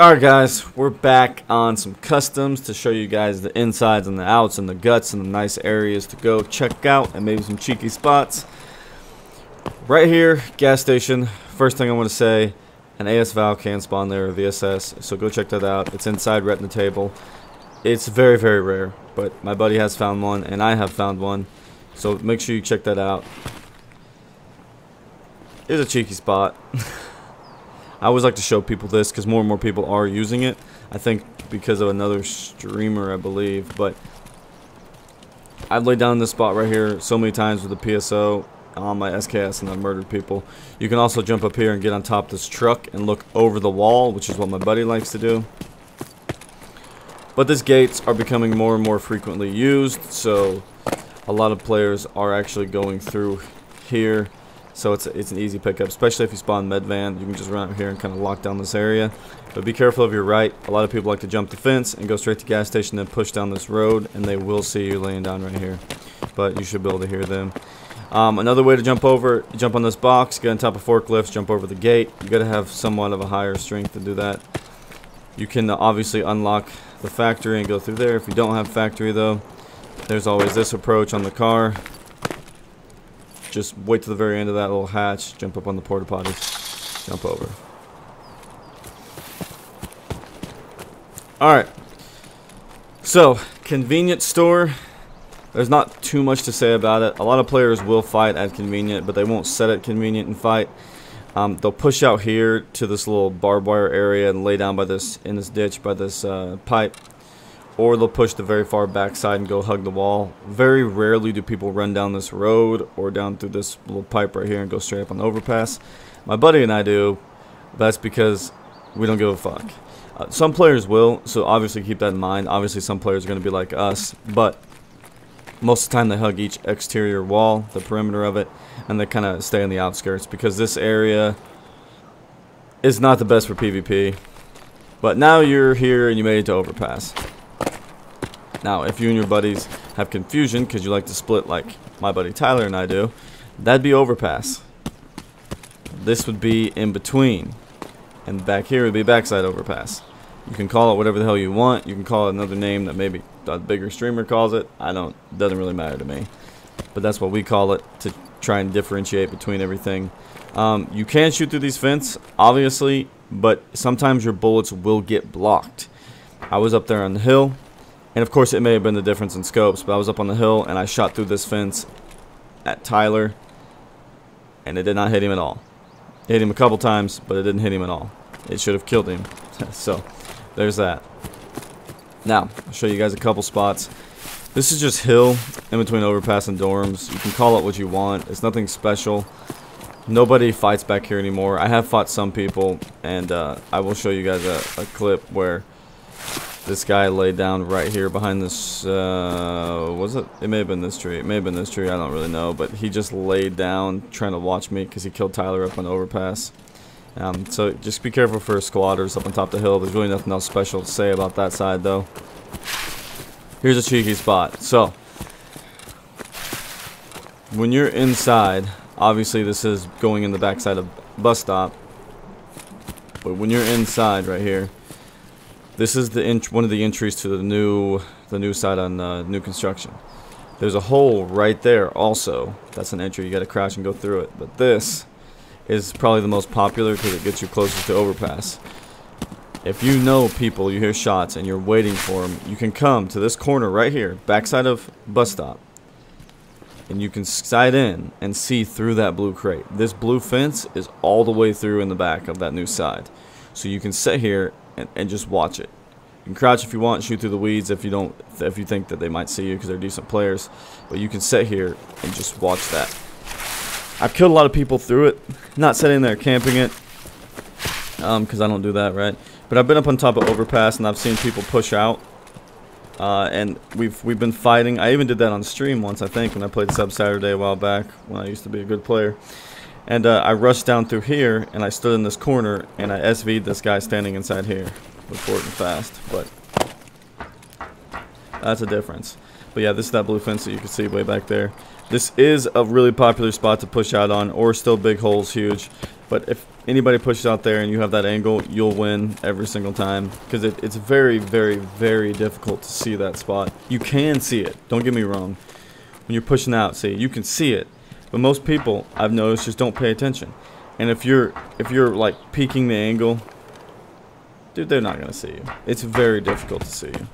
Alright guys, we're back on some customs to show you guys the insides and the outs and the guts and the nice areas to go check out and maybe some cheeky spots. Right here, gas station. First thing I want to say, an AS Val can spawn there, the SS, so go check that out. It's inside Retina table. It's very, very rare, but my buddy has found one and I have found one, so make sure you check that out. It's a cheeky spot. I always like to show people this because more and more people are using it. I think because of another streamer, I believe. But I've laid down this spot right here so many times with the PSO on my SKS, and I've murdered people. You can also jump up here and get on top of this truck and look over the wall, which is what my buddy likes to do. But these gates are becoming more and more frequently used, so a lot of players are actually going through here. So it's an easy pickup, especially if you spawn med van. You can just run out here and kind of lock down this area. But be careful of your right. A lot of people like to jump the fence and go straight to gas station, then push down this road, and they will see you laying down right here. But you should be able to hear them. Another way to jump over, jump on this box, get on top of forklifts, jump over the gate. You got to have somewhat of a higher strength to do that. You can obviously unlock the factory and go through there. If you don't have factory though, there's always this approach on the car. Just wait till the very end of that little hatch, jump up on the porta potty, jump over. Alright, so convenience store, there's not too much to say about it. A lot of players will fight at convenient, but they won't set at convenient and fight. They'll push out here to this little barbed wire area and lay down by this, in this ditch by this pipe. Or they'll push the very far backside and go hug the wall. Very rarely do people run down this road or down through this little pipe right here and go straight up on the overpass. My buddy and I do. That's because we don't give a fuck. Some players will, so obviously keep that in mind. Obviously some players are going to be like us, but most of the time they hug each exterior wall, the perimeter of it, and they kind of stay on the outskirts because this area is not the best for PvP. But now you're here and you made it to overpass. Now, if you and your buddies have confusion because you like to split like my buddy Tyler and I do, that'd be overpass. This would be in between. And back here would be backside overpass. You can call it whatever the hell you want. You can call it another name that maybe a bigger streamer calls it. Doesn't really matter to me. But that's what we call it to try and differentiate between everything. You can shoot through these fences, obviously, but sometimes your bullets will get blocked. I was up there on the hill. And of course it may have been the difference in scopes, but I was up on the hill and I shot through this fence at Tyler and it did not hit him at all. It hit him a couple times, but it didn't hit him at all. It should have killed him. So there's that. Now I'll show you guys a couple spots. This is just hill in between overpass and dorms. You can call it what you want. It's nothing special. Nobody fights back here anymore. I have fought some people, and I will show you guys a clip where this guy laid down right here behind this, was it? It may have been this tree. It may have been this tree. I don't really know. But he just laid down trying to watch me because he killed Tyler up on the overpass. So just be careful for squatters up on top of the hill. There's really nothing else special to say about that side, though. Here's a cheeky spot. So, when you're inside, obviously this is going in the backside of bus stop. But when you're inside right here, this is one of the entries to the new side on new construction. There's a hole right there also. That's an entry. You got to crouch and go through it. But this is probably the most popular because it gets you closest to overpass. If you know people, you hear shots, and you're waiting for them, you can come to this corner right here, backside of bus stop, and you can sight in and see through that blue crate. This blue fence is all the way through in the back of that new side. So you can sit here and just watch it. You can crouch if you want, shoot through the weeds if you don't, if you think that they might see you because they're decent players. But you can sit here and just watch that. I've killed a lot of people through it. Not sitting there camping it, because I don't do that, right? But I've been up on top of overpass and I've seen people push out, and we've been fighting. I even did that on stream once, I think, when I played Sub Saturday a while back when I used to be a good player. And I rushed down through here, and I stood in this corner, and I SV'd this guy standing inside here with Fort and Fast, but that's a difference. But yeah, this is that blue fence that you can see way back there. This is a really popular spot to push out on, or still big holes, huge. But if anybody pushes out there and you have that angle, you'll win every single time, because it's very, very, very difficult to see that spot. You can see it, don't get me wrong. When you're pushing out, see, you can see it, but most people I've noticed just don't pay attention. And if you're like peeking the angle, dude, they're not gonna see you. It's very difficult to see you.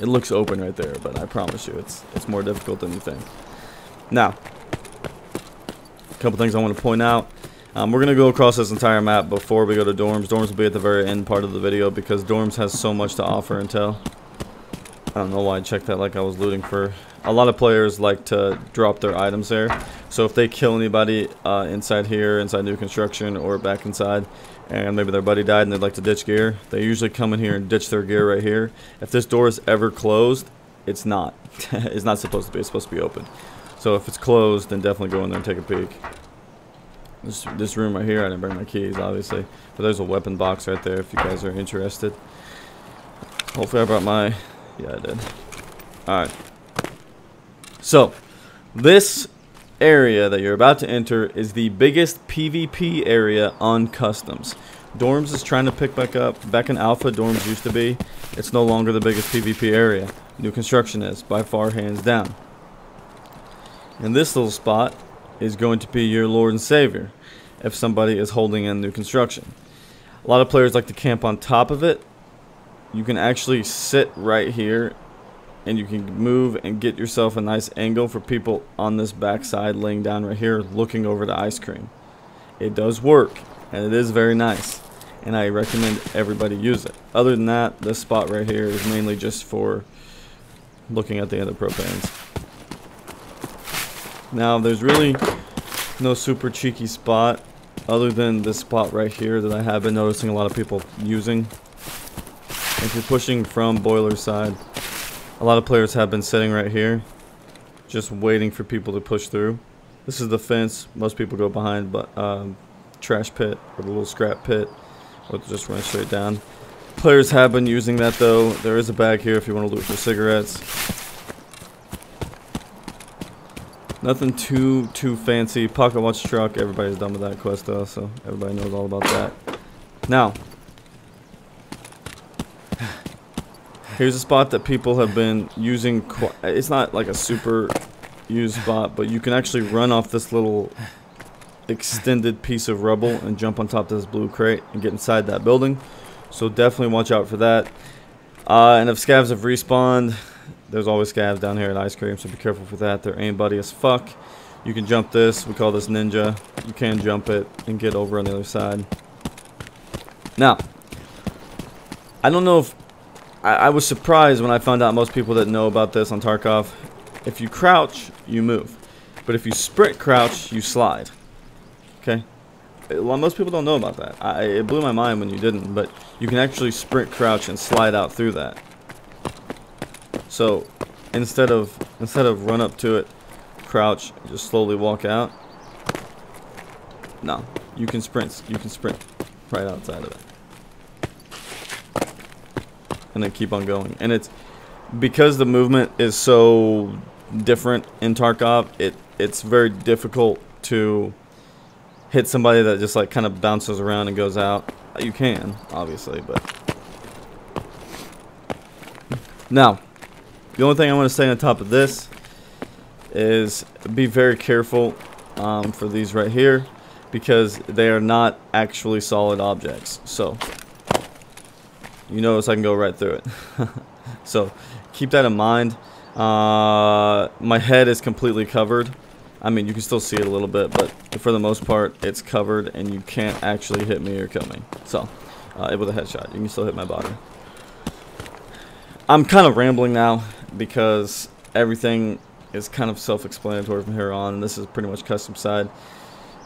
It looks open right there, but I promise you, it's more difficult than you think. Now, a couple things I want to point out. We're going to go across this entire map before we go to dorms. Dorms will be at the very end part of the video because dorms has so much to offer and tell. I don't know why I checked that like I was looting for. A lot of players like to drop their items there. So if they kill anybody inside here, inside new construction, or back inside, and maybe their buddy died and they'd like to ditch gear, they usually come in here and ditch their gear right here. If this door is ever closed, it's not. It's not supposed to be. It's supposed to be open. So if it's closed, then definitely go in there and take a peek. This room right here, I didn't bring my keys, obviously. But there's a weapon box right there if you guys are interested. Hopefully I brought my... Yeah, I did. Alright. So, this area that you're about to enter is the biggest PvP area on Customs. Dorms is trying to pick back up. Back in Alpha, Dorms used to be. It's no longer the biggest PvP area. New construction is, by far, hands down. And this little spot is going to be your Lord and Savior if somebody is holding in new construction. A lot of players like to camp on top of it. You can actually sit right here and you can move and get yourself a nice angle for people on this backside laying down right here looking over the ice cream. It does work and it is very nice, and I recommend everybody use it. Other than that, this spot right here is mainly just for looking at the other pro pans. Now, there's really no super cheeky spot other than this spot right here that I have been noticing a lot of people using. If you're pushing from boiler side, a lot of players have been sitting right here just waiting for people to push through. This is the fence. Most people go behind, but trash pit or the little scrap pit, or just run straight down. Players have been using that, though. There is a bag here if you want to loot for cigarettes. Nothing too fancy. Pocket watch truck. Everybody's done with that quest though, so everybody knows all about that. Now, here's a spot that people have been using. It's not like a super used spot, but you can actually run off this little extended piece of rubble and jump on top of this blue crate and get inside that building. So definitely watch out for that. And if scavs have respawned, there's always scavs down here at ice cream, so be careful for that. They're aimbuddy as fuck. You can jump this. We call this ninja. You can jump it and get over on the other side. Now, I don't know if... I was surprised when I found out most people didn't know about this on Tarkov. If you crouch, you move. But if you sprint crouch, you slide. Okay? Well, most people don't know about that. It blew my mind when you didn't, but you can actually sprint crouch and slide out through that. So instead of run up to it, crouch, and just slowly walk out. No, you can sprint. You can sprint right outside of it, and then keep on going. And it's because the movement is so different in Tarkov. It's very difficult to hit somebody that just like kind of bounces around and goes out. You can obviously, but now. The only thing I want to say on top of this is be very careful for these right here, because they are not actually solid objects. So, you notice I can go right through it. So, keep that in mind. My head is completely covered. I mean, you can still see it a little bit, but for the most part, it's covered and you can't actually hit me or kill me. So, with a headshot, you can still hit my body. I'm kind of rambling now because everything is kind of self-explanatory from here on. This is pretty much custom side.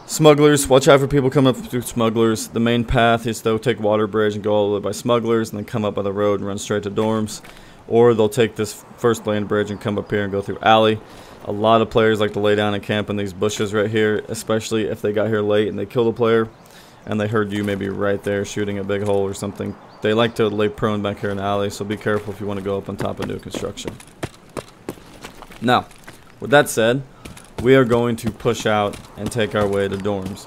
Smugglers, watch out for people coming up through smugglers. The main path is they'll take water bridge and go all the way by smugglers and then come up by the road and run straight to dorms. Or they'll take this first land bridge and come up here and go through alley. A lot of players like to lay down and camp in these bushes right here, especially if they got here late and they killed a player and they heard you maybe right there shooting a big hole or something. They like to lay prone back here in the alley, so be careful if you want to go up on top of new construction. Now, with that said, we are going to push out and take our way to dorms.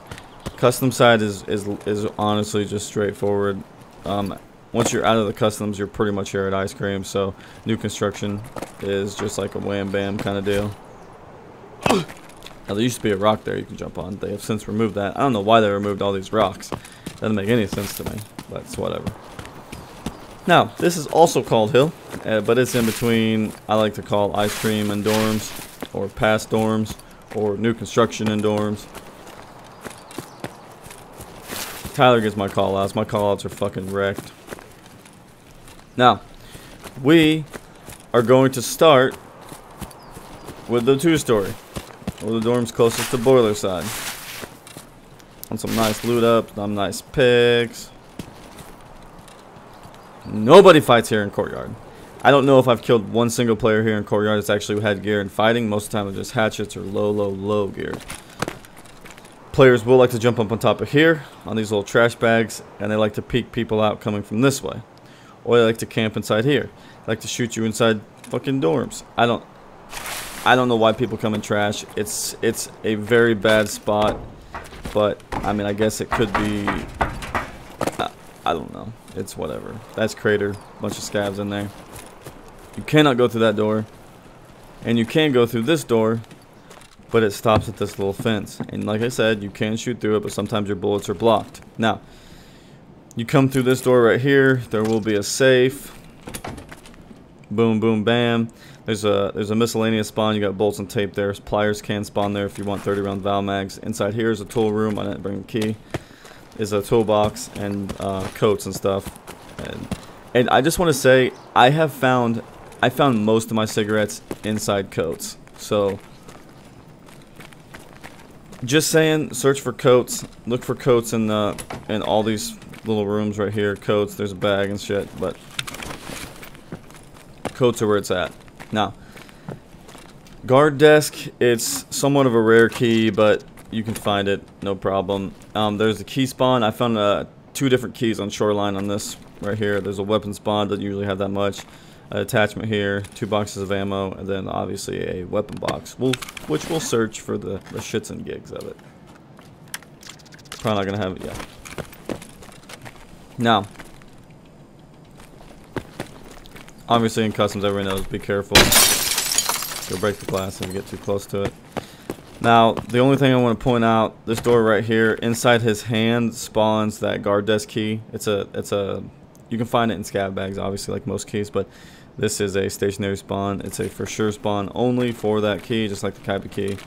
Custom side is honestly just straightforward. Once you're out of the customs, you're pretty much here at ice cream. So new construction is just like a wham bam kind of deal. Now, there used to be a rock there you can jump on. They have since removed that. I don't know why they removed all these rocks. Doesn't make any sense to me. That's whatever. Now, this is also called Hill, but it's in between, I like to call ice cream and dorms, or past dorms, or new construction and dorms. Tyler gets my callouts. My callouts are fucking wrecked. Now, we are going to start with the two-story, or the dorms closest to boiler side. On some nice loot up, some nice picks. Nobody fights here in courtyard. I don't know if I've killed one single player here in courtyard that's actually had gear and fighting. Most of the time it's just hatchets or low gear. Players will like to jump up on top of here on these little trash bags, and they like to peek people out coming from this way, or they like to camp inside here. They like to shoot you inside fucking dorms. I don't know why people come in trash. It's a very bad spot, but I mean, I guess it could be, I don't know. It's whatever. That's crater. Bunch of scabs in there. You cannot go through that door. And you can go through this door, but it stops at this little fence. And like I said, you can shoot through it, but sometimes your bullets are blocked. Now, you come through this door right here. There will be a safe. Boom, boom, bam. There's a miscellaneous spawn. You got bolts and tape there. Pliers can spawn there if you want 30-round val mags. Inside here is a tool room. I didn't bring a key. Is a toolbox and coats and stuff, and I just want to say I found most of my cigarettes inside coats. So just saying, search for coats, look for coats in all these little rooms right here. Coats, there's a bag and shit, but coats are where it's at. Now, guard desk, it's somewhat of a rare key, but you can find it, no problem. There's the key spawn. I found 2 different keys on Shoreline on this right here. There's a weapon spawn, doesn't usually have that much. An attachment here, 2 boxes of ammo, and then obviously a weapon box, which we'll search for the shits and gigs of it. Probably not gonna have it yet. Now, obviously in customs everyone knows, be careful. You'll break the glass if you get too close to it. Now, the only thing I want to point out, this door right here, inside his hand spawns that guard desk key. It's a, you can find it in scab bags, obviously, like most keys, but this is a stationary spawn. It's a for sure spawn only for that key, just like the Kaiba key. You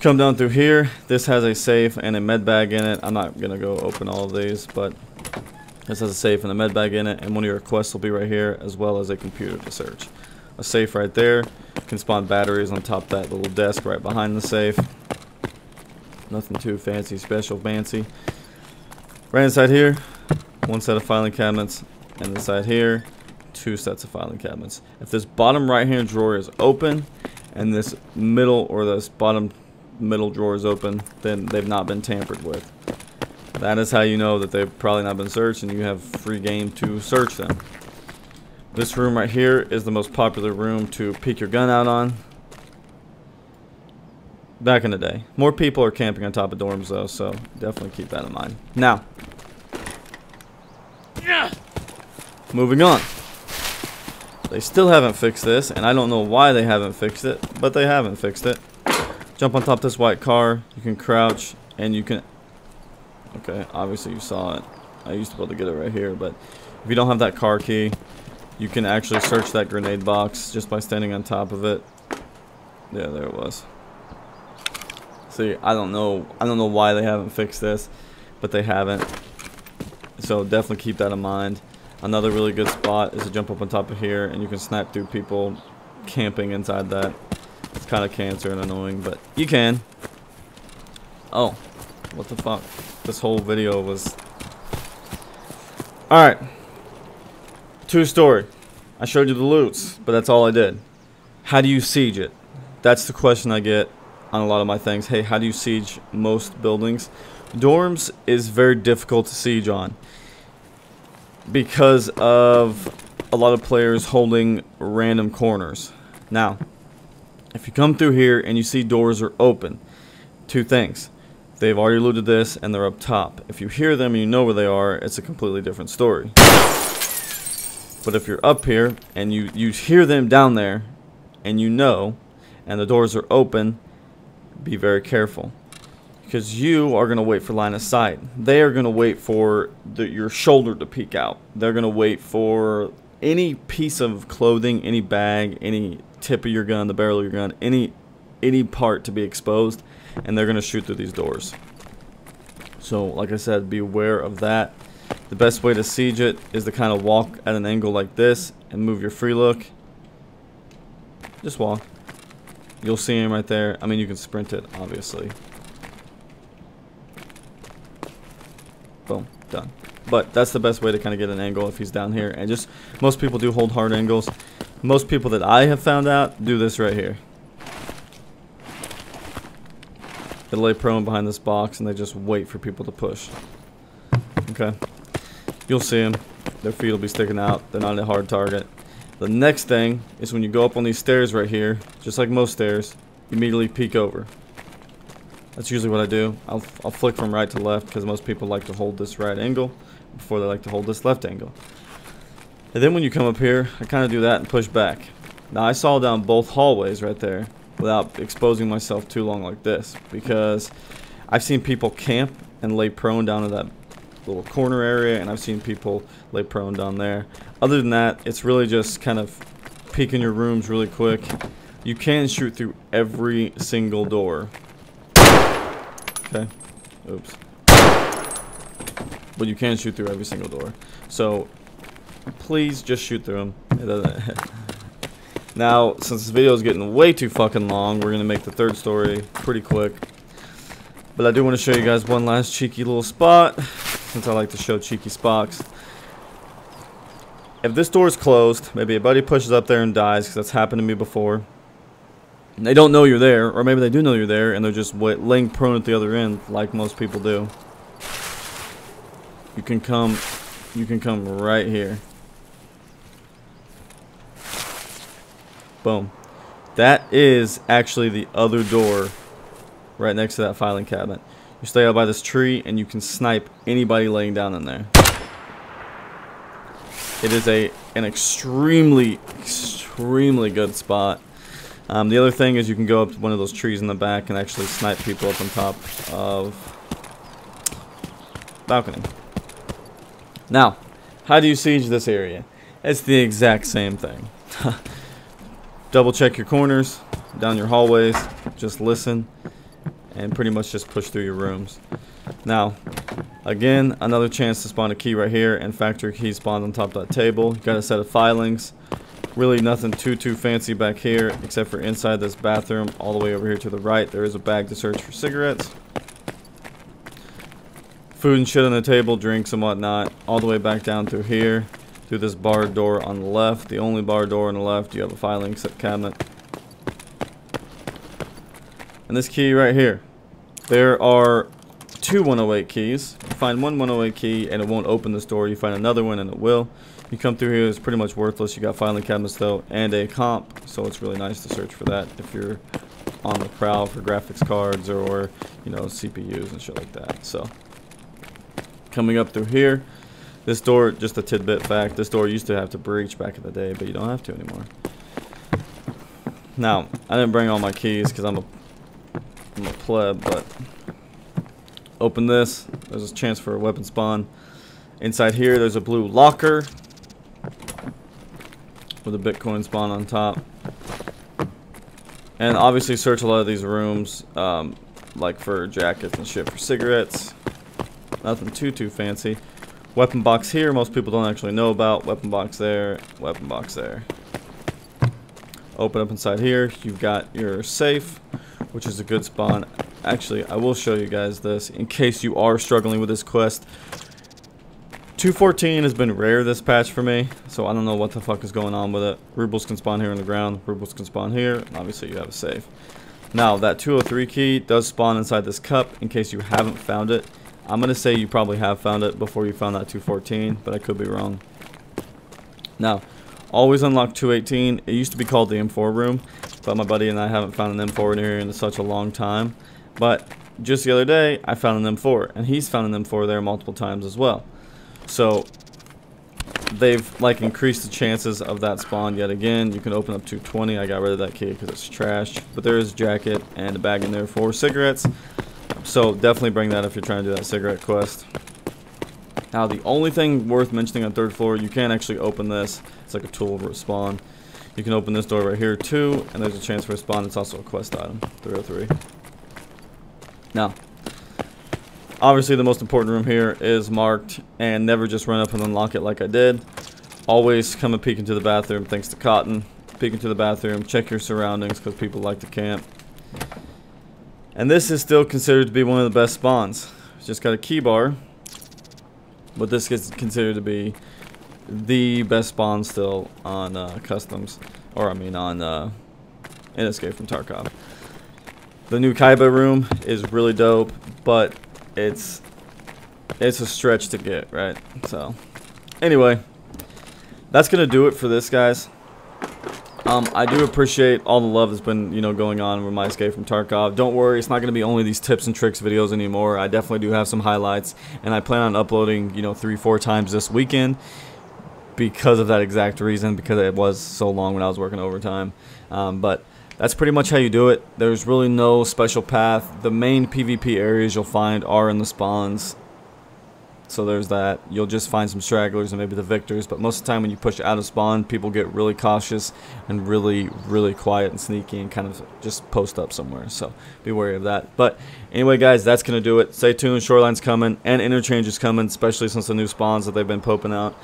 come down through here, this has a safe and a med bag in it. I'm not going to go open all of these, but this has a safe and a med bag in it, and one of your requests will be right here, as well as a computer to search. A safe right there. Can spawn batteries on top of that little desk right behind the safe. Nothing too fancy, special, fancy. Right inside here, 1 set of filing cabinets, and inside here, 2 sets of filing cabinets. If this bottom right-hand drawer is open, and this middle or this bottom middle drawer is open, then they've not been tampered with. That is how you know that they've probably not been searched, and you have free game to search them. This room right here is the most popular room to peek your gun out on. Back in the day. More people are camping on top of dorms though, so definitely keep that in mind. Now, moving on. They still haven't fixed this, and I don't know why they haven't fixed it, but they haven't fixed it. Jump on top of this white car. You can crouch, and you can... Okay, obviously you saw it. I used to be able to get it right here, but if you don't have that car key... You can actually search that grenade box just by standing on top of it. Yeah, there it was. See, I don't know why they haven't fixed this, but they haven't. So definitely keep that in mind. Another really good spot is to jump up on top of here, and you can snipe through people camping inside that. It's kind of cancer and annoying, but you can. Oh, what the fuck? This whole video was... All right. Two-story. I showed you the loots, but that's all I did. How do you siege it? That's the question I get on a lot of my things. Hey, how do you siege most buildings? Dorms is very difficult to siege on because of a lot of players holding random corners. Now, if you come through here and you see doors are open, 2 things. They've already looted this, and they're up top. If you hear them and you know where they are, it's a completely different story. But if you're up here, and you hear them down there, and you know, and the doors are open, be very careful. Because you are going to wait for line of sight. They are going to wait for your shoulder to peek out. They're going to wait for any piece of clothing, any bag, any tip of your gun, the barrel of your gun, any part to be exposed, and they're going to shoot through these doors. So, like I said, be aware of that. The best way to siege it is to kind of walk at an angle like this and move your free look. Just walk. You'll see him right there. I mean, you can sprint it, obviously. Boom. Done. But that's the best way to kind of get an angle if he's down here. And just, most people do hold hard angles. Most people that I have found out do this right here. They lay prone behind this box and they just wait for people to push. Okay. You'll see them. Their feet will be sticking out. They're not a hard target. The next thing is when you go up on these stairs right here, just like most stairs, immediately peek over. That's usually what I do. I'll flick from right to left because most people like to hold this right angle before they like to hold this left angle. And then when you come up here, I kind of do that and push back. Now I saw down both hallways right there without exposing myself too long like this, because I've seen people camp and lay prone down in that little corner area, and I've seen people lay prone down there. Other than that, it's really just kind of peeking your rooms really quick. You can shoot through every single door. Okay. Oops. But you can shoot through every single door. So please just shoot through them. It doesn't. Now, since this video is getting way too fucking long, we're going to make the third story pretty quick. But I do want to show you guys one last cheeky little spot, since I like to show cheeky spots. If this door is closed, maybe a buddy pushes up there and dies, because that's happened to me before. And they don't know you're there, or maybe they do know you're there, and they're just laying prone at the other end, like most people do. You can come right here. Boom. That is actually the other door right next to that filing cabinet. You stay out by this tree and you can snipe anybody laying down in there. It is an extremely good spot. The other thing is you can go up to one of those trees in the back and actually snipe people up on top of balcony. Now, how do you siege this area? It's the exact same thing. Double check your corners, down your hallways, just listen, and pretty much just push through your rooms. Now, again, another chance to spawn a key right here, and factory key spawns on top of that table. You got a set of filings. Really nothing too fancy back here, except for inside this bathroom, all the way over here to the right. There is a bag to search for cigarettes. Food and shit on the table, drinks and whatnot, all the way back down through here, through this bar door on the left. The only bar door on the left, you have a filing cabinet. And this key right here. There are two 108 keys. You find one 108 key and it won't open this door. You find another one and it will. You come through here, it's pretty much worthless. You got filing cabinets though and a comp, so it's really nice to search for that if you're on the prowl for graphics cards or, you know, CPUs and shit like that. So coming up through here, this door, just a tidbit fact, this door used to have to breach back in the day, but you don't have to anymore. Now, I didn't bring all my keys because I'm a pleb, but open this, there's a chance for a weapon spawn. Inside here, there's a blue locker with a Bitcoin spawn on top. And obviously search a lot of these rooms, like for jackets and shit, for cigarettes. Nothing too fancy. Weapon box here, most people don't actually know about. Weapon box there, weapon box there. Open up inside here, you've got your safe, which is a good spawn. Actually, I will show you guys this in case you are struggling with this quest. 214 has been rare this patch for me, so I don't know what the fuck is going on with it. Rubles can spawn here on the ground, rubles can spawn here, and obviously you have a safe. Now, that 203 key does spawn inside this cup in case you haven't found it. I'm going to say you probably have found it before you found that 214, but I could be wrong. Now, always unlock 218. It used to be called the M4 room, but my buddy and I haven't found an M4 in here in such a long time. But just the other day, I found an M4, and he's found an M4 there multiple times as well. So they've like increased the chances of that spawn yet again. You can open up 220. I got rid of that key because it's trash, but there is a jacket and a bag in there for cigarettes. So definitely bring that if you're trying to do that cigarette quest. Now the only thing worth mentioning on third floor, you can actually open this. It's like a tool over a spawn. You can open this door right here too, and there's a chance for a spawn. It's also a quest item, 303. Now, obviously the most important room here is marked, and never just run up and unlock it like I did. Always come and peek into the bathroom, thanks to Cotton. Peek into the bathroom, check your surroundings because people like to camp. And this is still considered to be one of the best spawns. It's just got a key bar, but this gets considered to be the best spawn still on Customs, or I mean on in Escape from Tarkov. The new Kaiba room is really dope, but it's a stretch to get, right? So anyway, that's gonna do it for this, guys. I do appreciate all the love that's been, you know, going on with my Escape from Tarkov. Don't worry, it's not going to be only these tips and tricks videos anymore. I definitely do have some highlights, and I plan on uploading, you know, 3-4 times this weekend because of that exact reason, because it was so long when I was working overtime. But that's pretty much how you do it. There's really no special path. The main PvP areas you'll find are in the spawns. So there's that. You'll just find some stragglers and maybe the victors, but most of the time when you push out of spawn, people get really cautious and really quiet and sneaky and kind of just post up somewhere, so be wary of that. But anyway, guys, that's gonna do it. Stay tuned, Shoreline's coming and Interchange is coming, especially since the new spawns that they've been popping out.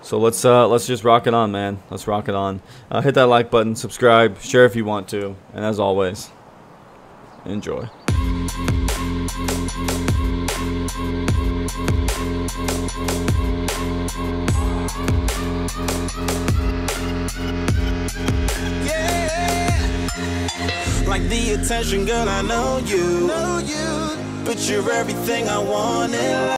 So let's just rock it on, man. Let's rock it on. Hit that like button, subscribe, share if you want to, and as always, enjoy. Like the attention, girl, I know you, but you're everything I wanted.